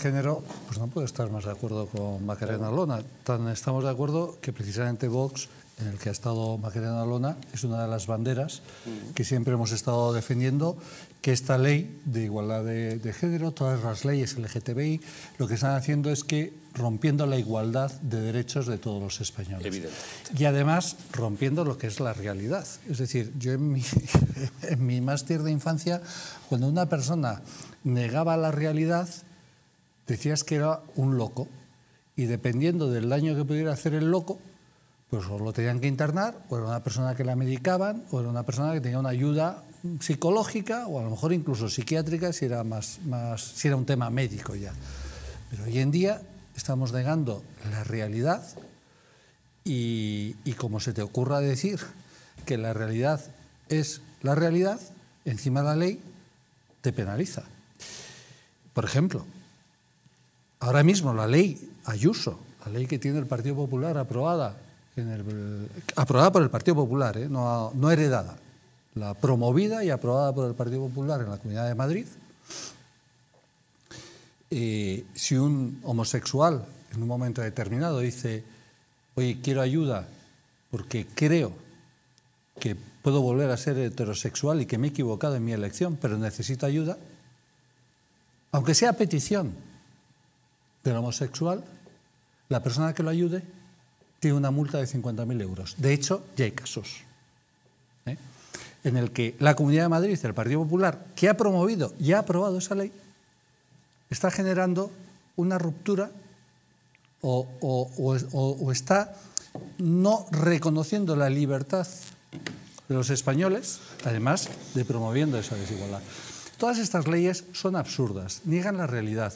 género, pues no puedo estar más de acuerdo con Macarena Olona. Tan estamos de acuerdo que precisamente Vox, en el que ha estado Macarena Olona, es una de las banderas que siempre hemos estado defendiendo, que esta ley de igualdad de género, todas las leyes LGTBI, lo que están haciendo es que rompiendo la igualdad de derechos de todos los españoles. Y además rompiendo lo que es la realidad. Es decir, yo en mi más tierna infancia, cuando una persona negaba la realidad, decías que era un loco, y dependiendo del daño que pudiera hacer el loco, pues o lo tenían que internar, o era una persona que la medicaban, o era una persona que tenía una ayuda psicológica, o a lo mejor incluso psiquiátrica, si era, si era un tema médico ya. Pero hoy en día estamos negando la realidad, y como se te ocurra decir que la realidad es la realidad, encima la ley te penaliza. Por ejemplo, ahora mismo la ley Ayuso, la ley que tiene el Partido Popular aprobada, aprobada por el Partido Popular, no heredada, la promovida y aprobada por el Partido Popular en la Comunidad de Madrid, si un homosexual en un momento determinado dice, oye, quiero ayuda porque creo que puedo volver a ser heterosexual y que me he equivocado en mi elección, pero necesito ayuda, aunque sea a petición del homosexual, la persona que lo ayude tiene una multa de 50.000 euros. De hecho, ya hay casos, en el que la Comunidad de Madrid, el Partido Popular, que ha promovido y ha aprobado esa ley, está generando una ruptura o está no reconociendo la libertad de los españoles, además de promoviendo esa desigualdad. Todas estas leyes son absurdas, niegan la realidad.